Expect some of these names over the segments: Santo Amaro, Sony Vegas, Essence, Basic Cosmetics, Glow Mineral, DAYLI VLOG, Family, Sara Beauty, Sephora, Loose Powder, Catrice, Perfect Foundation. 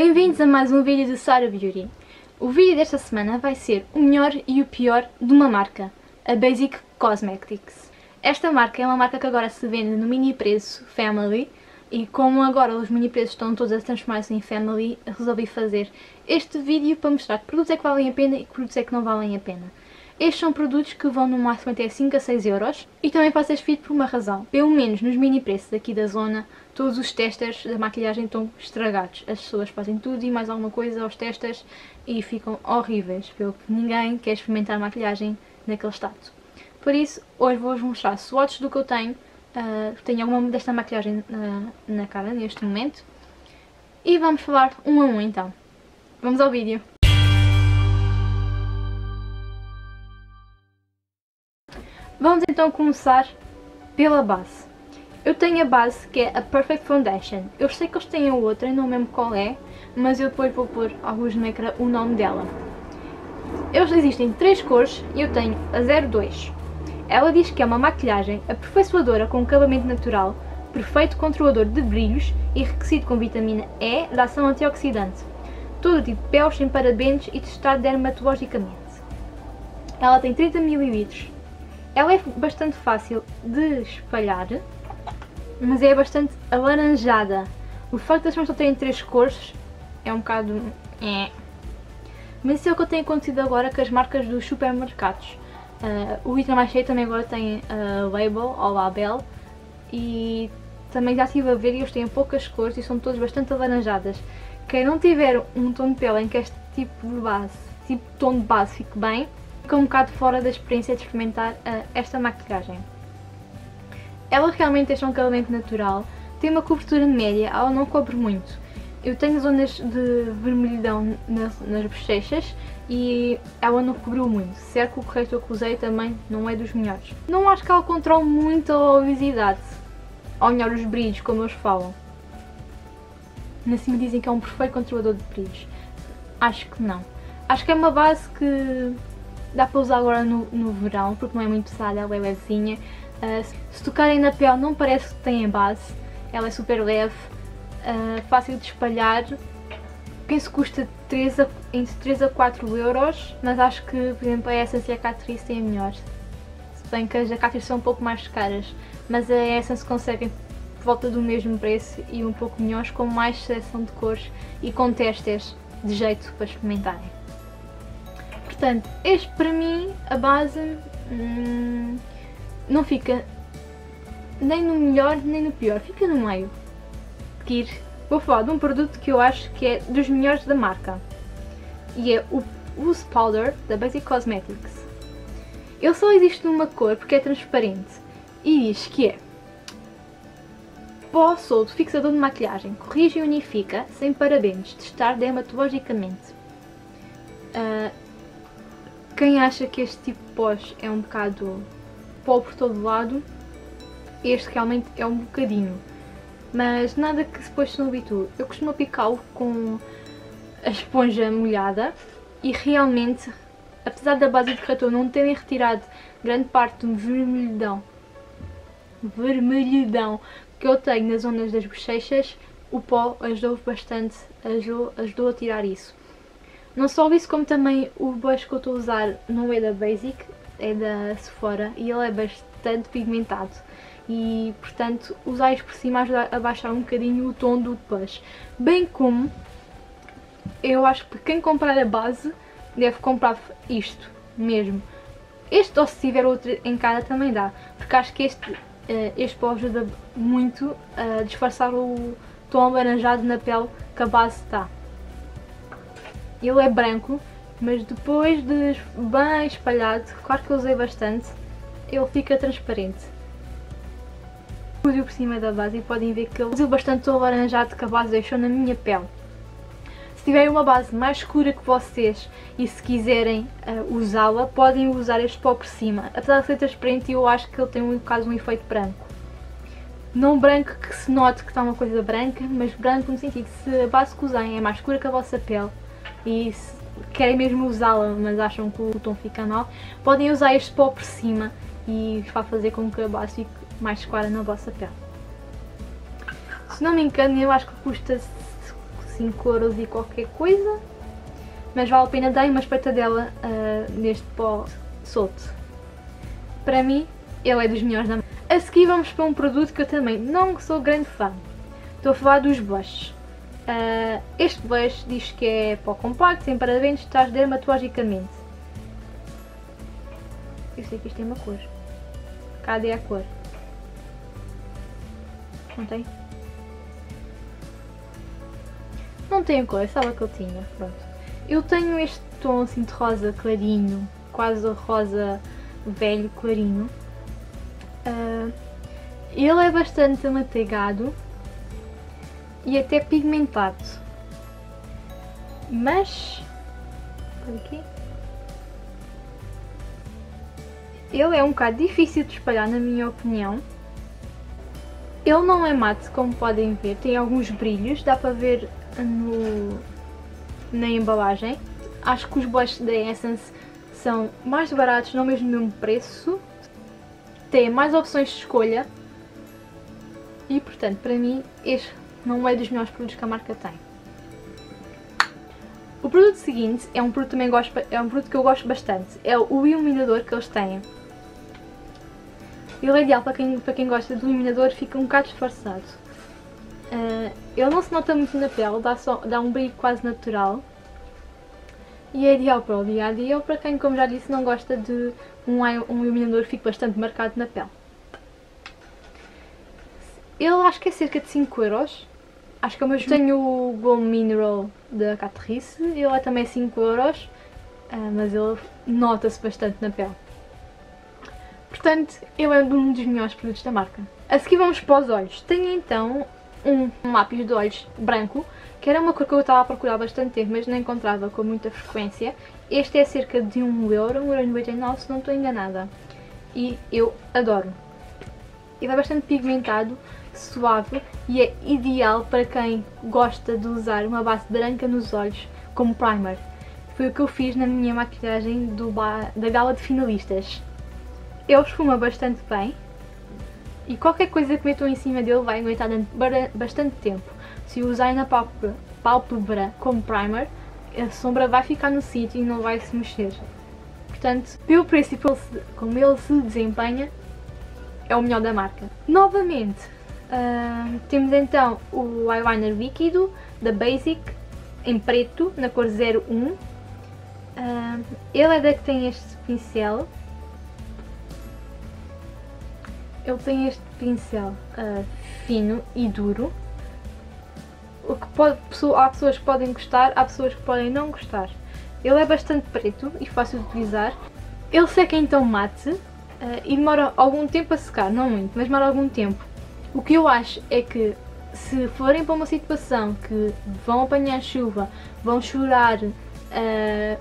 Bem-vindos a mais um vídeo do Sara Beauty. O vídeo desta semana vai ser o melhor e o pior de uma marca, a Basic Cosmetics. Esta marca é uma marca que agora se vende no mini preço Family, e como agora os mini preços estão todos a transformar-se em Family, resolvi fazer este vídeo para mostrar que produtos é que valem a pena e que produtos é que não valem a pena. Estes são produtos que vão no máximo até 5 a 6 euros e também faço este vídeo por uma razão. Pelo menos nos mini preços aqui da zona, todos os testers da maquilhagem estão estragados. As pessoas fazem tudo e mais alguma coisa aos testers e ficam horríveis, pelo que ninguém quer experimentar a maquilhagem naquele estado. Por isso, hoje vou-vos mostrar swatches do que eu tenho. Tenho alguma desta maquilhagem na cara neste momento. E vamos falar um a um então. Vamos ao vídeo. Vamos então começar pela base. Eu tenho a base que é a Perfect Foundation. Eu sei que eles têm outra, não lembro qual é, mas eu depois vou pôr alguns no ecrã o nome dela. Eles existem 3 cores e eu tenho a 02. Ela diz que é uma maquilhagem aperfeiçoadora com acabamento natural, perfeito controlador de brilhos e enriquecido com vitamina E da ação antioxidante. Todo tipo de peles sem parabéns e testado dermatologicamente. Ela tem 30 ml. Ela é bastante fácil de espalhar, mas é bastante alaranjada. O facto de eles só terem 3 cores é um bocado... Mas isso é o que eu tenho acontecido agora com as marcas dos supermercados. O item mais cheio também agora tem label ou label, e também já estive a ver e eles têm poucas cores e são todos bastante alaranjadas. Quem não tiver um tom de pele em que este tipo de tom de base fique bem, fica um bocado fora da experiência de experimentar esta maquilhagem. Ela realmente deixa um acabamento natural, tem uma cobertura média, ela não cobre muito. Eu tenho zonas de vermelhidão nas bochechas e ela não cobriu muito. Certo que o corretor que usei também não é dos melhores. Não acho que ela controle muito a oleosidade, ou melhor, os brilhos, como eles falam. Assim me dizem que é um perfeito controlador de brilhos. Acho que não. Acho que é uma base que dá para usar agora no verão, porque não é muito pesada, ela é levezinha. Se tocarem na pele não parece que tem base, ela é super leve, fácil de espalhar. Penso que custa entre 3 a 4 euros, mas acho que, por exemplo, a Essence e a Catrice têm a melhor. Se bem que as da Catrice são um pouco mais caras, mas a Essence conseguem por volta do mesmo preço e um pouco melhores, com mais seleção de cores e com testers de jeito para experimentarem. Portanto, este para mim, a base, não fica nem no melhor nem no pior, fica no meio. Aqui vou falar de um produto que eu acho que é dos melhores da marca, e é o Loose Powder da Basic Cosmetics. Ele só existe numa cor porque é transparente e diz que é pó solto fixador de maquilhagem, corrige e unifica, sem parabéns, testar dermatologicamente. Quem acha que este tipo de pós é um bocado pó por todo lado, este realmente é um bocadinho, mas nada que depois se não habitue. Eu costumo aplicá-lo com a esponja molhada e realmente, apesar da base de corretor não terem retirado grande parte do vermelhidão que eu tenho nas zonas das bochechas, o pó ajudou bastante, ajudou a tirar isso. Não só isso, como também o blush que eu estou a usar não é da Basic, é da Sephora, e ele é bastante pigmentado. E, portanto, usar isto por cima ajuda a baixar um bocadinho o tom do blush. Bem como, eu acho que quem comprar a base deve comprar isto mesmo. Este, ou se tiver outro em casa, também dá. Porque acho que este pó ajuda muito a disfarçar o tom alaranjado na pele que a base está. Ele é branco, mas depois de bem espalhado, claro que eu usei bastante, ele fica transparente. Pus-o por cima da base e podem ver que ele usou bastante o alaranjado que a base deixou na minha pele. Se tiverem uma base mais escura que vocês e se quiserem usá-la, podem usar este pó por cima. Apesar de ser transparente, eu acho que ele tem um efeito branco. Não branco que se note que está uma coisa branca, mas branco no sentido que se a base que usem é mais escura que a vossa pele, e se querem mesmo usá-la, mas acham que o tom fica mal, podem usar este pó por cima e vai fazer com que a base fique mais clara na vossa pele. Se não me engano, eu acho que custa €5 e qualquer coisa, mas vale a pena dar uma espetadela neste pó solto. Para mim, ele é dos melhores da marca. A seguir vamos para um produto que eu também não sou grande fã. Estou a falar dos blushes. Este blush diz que é pó compacto, sem parabéns, estás dermatologicamente. Eu sei que isto tem uma cor. Cadê a cor? Não tem? Não tem cor, eu sabia que eu tinha, pronto. Eu tenho este tom assim de rosa clarinho, quase rosa velho clarinho. Ele é bastante amanteigado e até pigmentado, mas por aqui ele é um bocado difícil de espalhar, na minha opinião. Ele não é mate, como podem ver, tem alguns brilhos, dá para ver na embalagem. Acho que os blushes da Essence são mais baratos, não mesmo no mesmo preço, têm mais opções de escolha e, portanto, para mim este não é dos melhores produtos que a marca tem. O produto seguinte é um produto, que eu gosto bastante, é o iluminador que eles têm. Ele é ideal para quem gosta do iluminador, fica um bocado disfarçado. Ele não se nota muito na pele, dá um brilho quase natural e é ideal para o dia a dia ou para quem, como já disse, não gosta de um iluminador que fique bastante marcado na pele. Ele acho que é cerca de €5, acho que é o mesmo. Tenho o Glow Mineral da Catrice, ele é também €5, mas ele nota-se bastante na pele. Portanto, ele é um dos melhores produtos da marca. A seguir vamos para os olhos. Tenho então um lápis de olhos branco, que era uma cor que eu estava a procurar há bastante tempo, mas não encontrava com muita frequência. Este é cerca de €1,99, se não estou enganada, e eu adoro. Ele é bastante pigmentado, suave e é ideal para quem gosta de usar uma base branca nos olhos como primer. Foi o que eu fiz na minha maquilhagem da gala de finalistas. Ele esfuma bastante bem e qualquer coisa que metam em cima dele vai aguentar bastante tempo. Se eu usar na pálpebra como primer, a sombra vai ficar no sítio e não vai se mexer. Portanto, pelo princípio, como ele se desempenha, é o melhor da marca. Novamente, temos então o eyeliner líquido da Basic, em preto, na cor 01. Ele é da que tem este pincel. Ele tem este pincel fino e duro. Há pessoas que podem gostar, há pessoas que podem não gostar. Ele é bastante preto e fácil de utilizar. Ele seca então mate e demora algum tempo a secar, não muito, mas demora algum tempo. O que eu acho é que se forem para uma situação que vão apanhar chuva, vão chorar,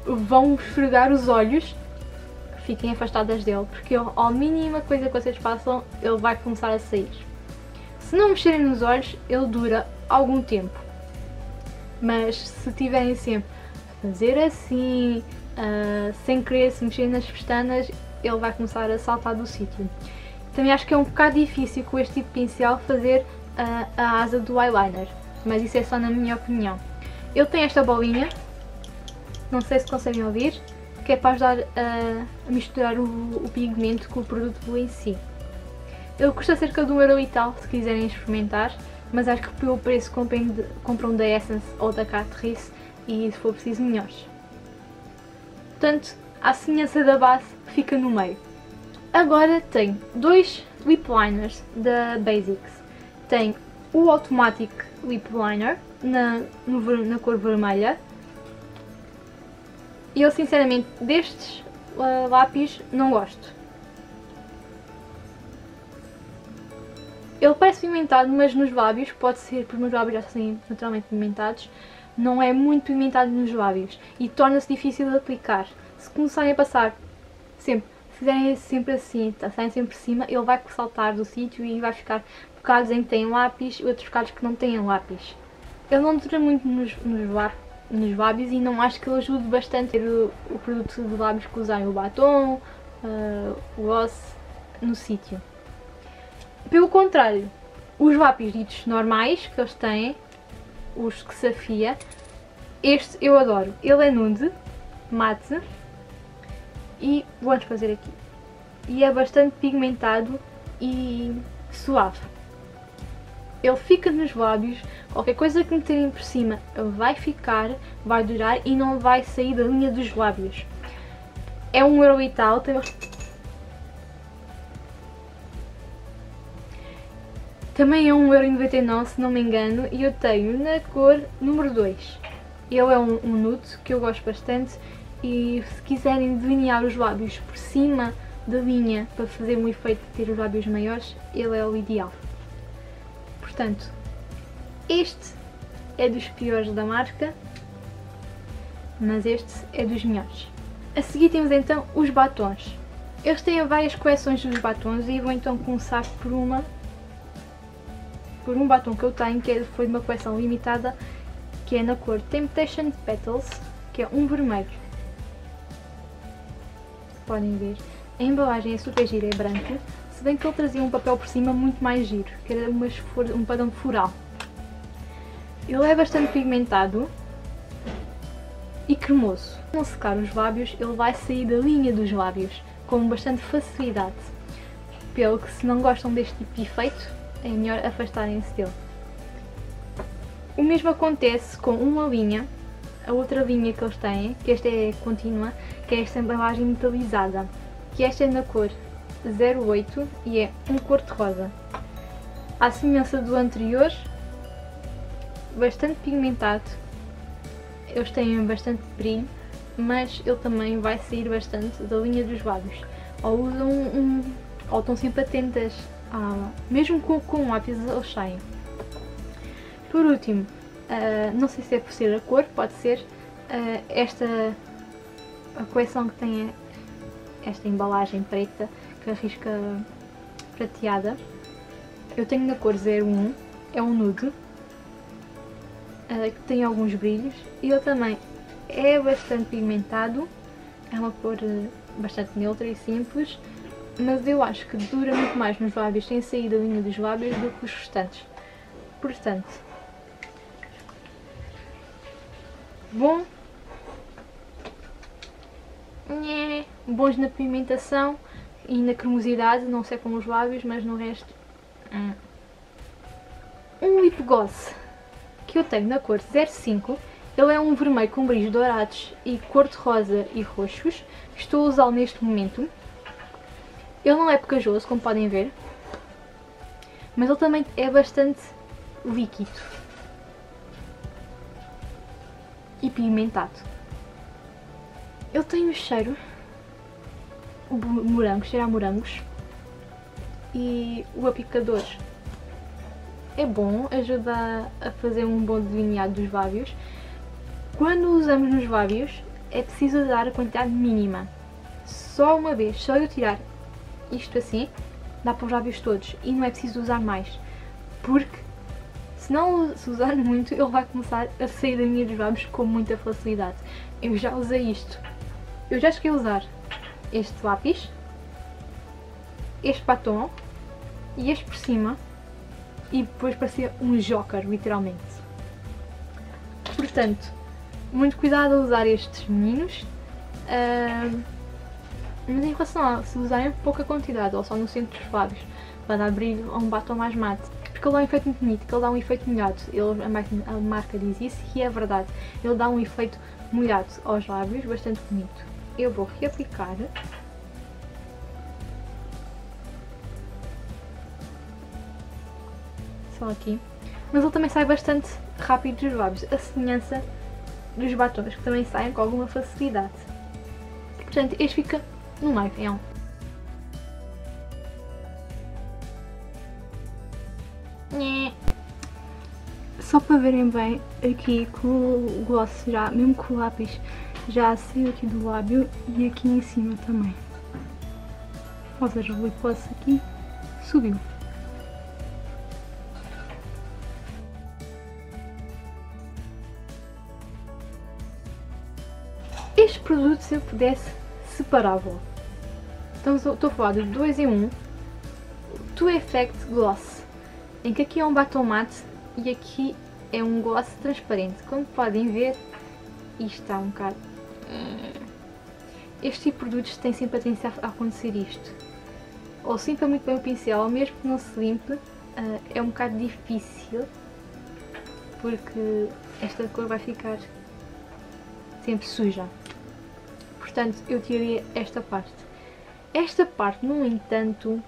vão esfregar os olhos, fiquem afastadas dele, porque ao mínima coisa que vocês façam, ele vai começar a sair. Se não mexerem nos olhos, ele dura algum tempo, mas se tiverem sempre a fazer assim, sem querer se mexer nas pestanas, ele vai começar a saltar do sítio. Também acho que é um bocado difícil com este tipo de pincel fazer a asa do eyeliner, mas isso é só na minha opinião. Ele tem esta bolinha, não sei se conseguem ouvir, que é para ajudar a misturar o pigmento com o produto em si. Ele custa cerca de €1 e tal, se quiserem experimentar, mas acho que pelo preço compram da Essence ou da Catrice e, se for preciso, melhores. Portanto, a semelhança da base fica no meio. Agora tenho dois lip liners da Basics. Tenho o Automatic Lip Liner na cor vermelha. E eu sinceramente destes lápis não gosto. Ele parece pimentado, mas nos lábios, pode ser porque meus lábios já são naturalmente pimentados, não é muito pimentado nos lábios e torna-se difícil de aplicar. Se começarem a passar sempre, se fizerem sempre assim, passarem sempre por cima, ele vai saltar do sítio e vai ficar bocados em que têm lápis e outros bocados que não têm lápis. Ele não dura muito nos lábios e não acho que ele ajude bastante a ter o produto de lábios que usarem o batom, o gloss no sítio. Pelo contrário, os lápis ditos normais que eles têm os que se afia. Este eu adoro, ele é nude, mate, e vou-nos fazer aqui. E é bastante pigmentado e suave. Ele fica nos lábios, qualquer coisa que meterem por cima vai ficar, vai durar e não vai sair da linha dos lábios. É um euro e tal, também é 1,99€, se não me engano, e eu tenho na cor número 2. Ele é um nude que eu gosto bastante e se quiserem delinear os lábios por cima da linha para fazer um efeito de ter os lábios maiores, ele é o ideal. Portanto, este é dos piores da marca, mas este é dos melhores. A seguir temos então os batons. Eles têm várias coleções dos batons e vou então começar por um batom que eu tenho, que foi de uma coleção limitada, que é na cor Temptation Petals, que é um vermelho. Podem ver, a embalagem é super gira, é branca, se bem que ele trazia um papel por cima muito mais giro, que era um padrão floral. Ele é bastante pigmentado e cremoso. Se não secar os lábios, ele vai sair da linha dos lábios, com bastante facilidade. Pelo que, se não gostam deste tipo de efeito, é melhor afastarem-se dele. O mesmo acontece com uma linha, a outra linha que eles têm, que esta é contínua, que é esta embalagem metalizada, que esta é na cor 08 e é um cor-de-rosa. À semelhança do anterior, bastante pigmentado, eles têm bastante brilho, mas ele também vai sair bastante da linha dos lábios. Ou usam ou estão sempre atentas, mesmo com lápis eles saem. Por último, não sei se é por ser a cor, pode ser, a coleção que tem esta embalagem preta, que arrisca prateada, eu tenho na cor 01, é um nude, que tem alguns brilhos, e ele também é bastante pigmentado, é uma cor bastante neutra e simples, mas eu acho que dura muito mais nos lábios, sem sair da linha dos lábios, do que os restantes. Portanto, bom, bons na pigmentação e na cremosidade, não secam os lábios, mas no resto, um lip gloss que eu tenho na cor 05, ele é um vermelho com brilhos dourados e cor-de-rosa e roxos, estou a usá-lo neste momento. Ele não é pegajoso, como podem ver, mas ele também é bastante líquido e pimentado. Eu tenho um cheiro morango, cheira a morangos, e o aplicador é bom, ajuda a fazer um bom delineado dos lábios. Quando usamos nos lábios é preciso usar a quantidade mínima, só uma vez, só eu tirar isto assim, dá para os lábios todos e não é preciso usar mais, porque se usar muito, ele vai começar a sair da linha dos lábios com muita facilidade. Eu já usei isto. Eu já cheguei a usar este lápis, este batom e este por cima. E depois parecia um joker, literalmente. Portanto, muito cuidado a usar estes meninos. Mas em relação a se usarem pouca quantidade ou só no centro dos lábios, vai dar brilho a um batom mais mate. Porque ele dá um efeito muito bonito, que ele dá um efeito molhado. A marca diz isso e é verdade. Ele dá um efeito molhado aos lábios, bastante bonito. Eu vou reaplicar. Só aqui. Mas ele também sai bastante rápido dos lábios, a semelhança dos batons, que também saem com alguma facilidade. Portanto, este fica no meio, é um. Só para verem bem, aqui com o gloss já, mesmo com o lápis, já saiu aqui do lábio e aqui em cima também. Ou seja, o gloss aqui subiu. Este produto, se eu pudesse, separava-o. Então, estou a falar de 2 em 1, Two Effect Gloss, em que aqui é um batom mate e aqui é um gloss transparente, como podem ver, isto está um bocado... Este tipo de produtos tem sempre a tendência a acontecer isto, ou se limpa muito bem o pincel, ou mesmo que não se limpe, é um bocado difícil, porque esta cor vai ficar sempre suja. Portanto, eu tirei esta parte. Esta parte, no entanto,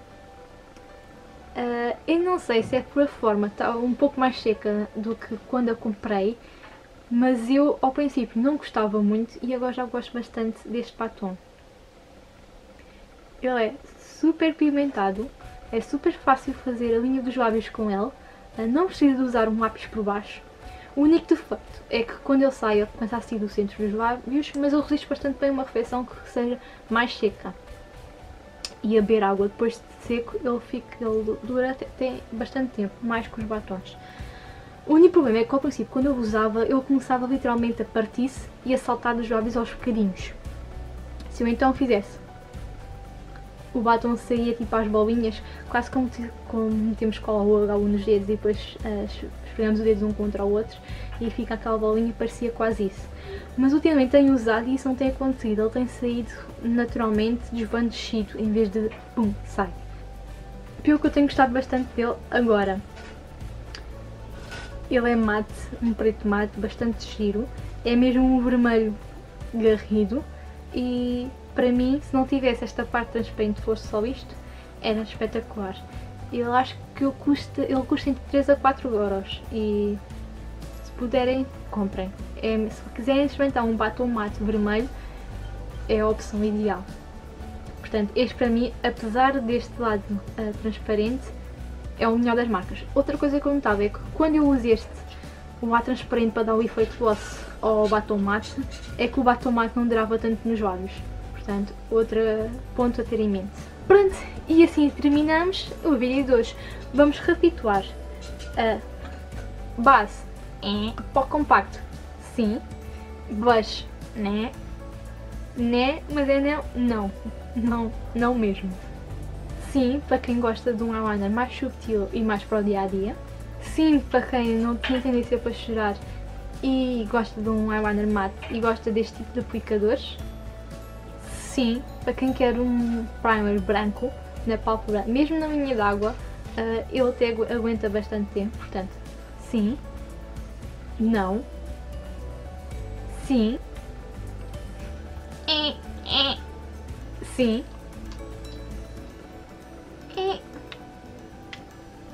eu não sei se é por a forma, está um pouco mais seca do que quando a comprei, mas eu ao princípio não gostava muito e agora já gosto bastante deste batom. Ele é super pigmentado, é super fácil fazer a linha dos lábios com ele, não precisa de usar um lápis por baixo. O único defeito é que quando ele sai, ele começa a sair do centro dos lábios, mas ele resiste bastante bem a uma refeição que seja mais seca. E a beber água depois de seco, ele dura tem bastante tempo, mais que os batons. O único problema é que ao princípio, quando eu usava, eu começava literalmente a partir-se e a saltar dos lábios aos bocadinhos. Se eu então fizesse, o batom saía tipo às bolinhas, quase como metemos cola ou nos dedos e depois esfregamos os dedos um contra o outro e fica aquela bolinha, parecia quase isso. Mas ultimamente tenho usado e isso não tem acontecido, ele tem saído naturalmente desvanecido em vez de pum, sai. Pelo que eu tenho gostado bastante dele agora. Ele é mate, um preto mate, bastante giro, é mesmo um vermelho garrido e para mim, se não tivesse esta parte transparente, fosse só isto, era espetacular. Eu acho que ele custa entre 3 a 4 euros e se puderem, comprem. É, se quiserem experimentar um batom mate vermelho, é a opção ideal. Portanto, este para mim, apesar deste lado transparente, é o melhor das marcas. Outra coisa que eu notava é que quando eu uso este lado transparente para dar o efeito gloss ao batom mate, é que o batom mate não durava tanto nos lábios. Portanto, outro ponto a ter em mente. Pronto, e assim terminamos o vídeo de hoje. Vamos recapitular. A base, pó compacto, sim. Blush, né? Né, mas é não, não. Não, não mesmo. Sim, para quem gosta de um eyeliner mais subtil e mais para o dia-a-dia. Sim, para quem não tinha tendência para chorar e gosta de um eyeliner matte e gosta deste tipo de aplicadores. Sim, para quem quer um primer branco na pálpebra, mesmo na linha d'água, ele até aguenta bastante tempo, portanto, sim, não, sim, sim,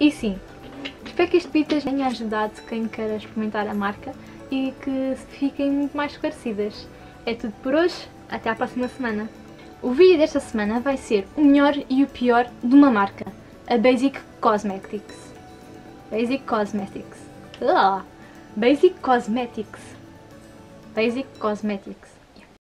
e sim. Espero que este vídeo tenha ajudado quem queira experimentar a marca e que fiquem muito mais esclarecidas. É tudo por hoje, até à próxima semana. O vídeo desta semana vai ser o melhor e o pior de uma marca, a Basic Cosmetics. Basic Cosmetics. Basic Cosmetics. Basic Cosmetics.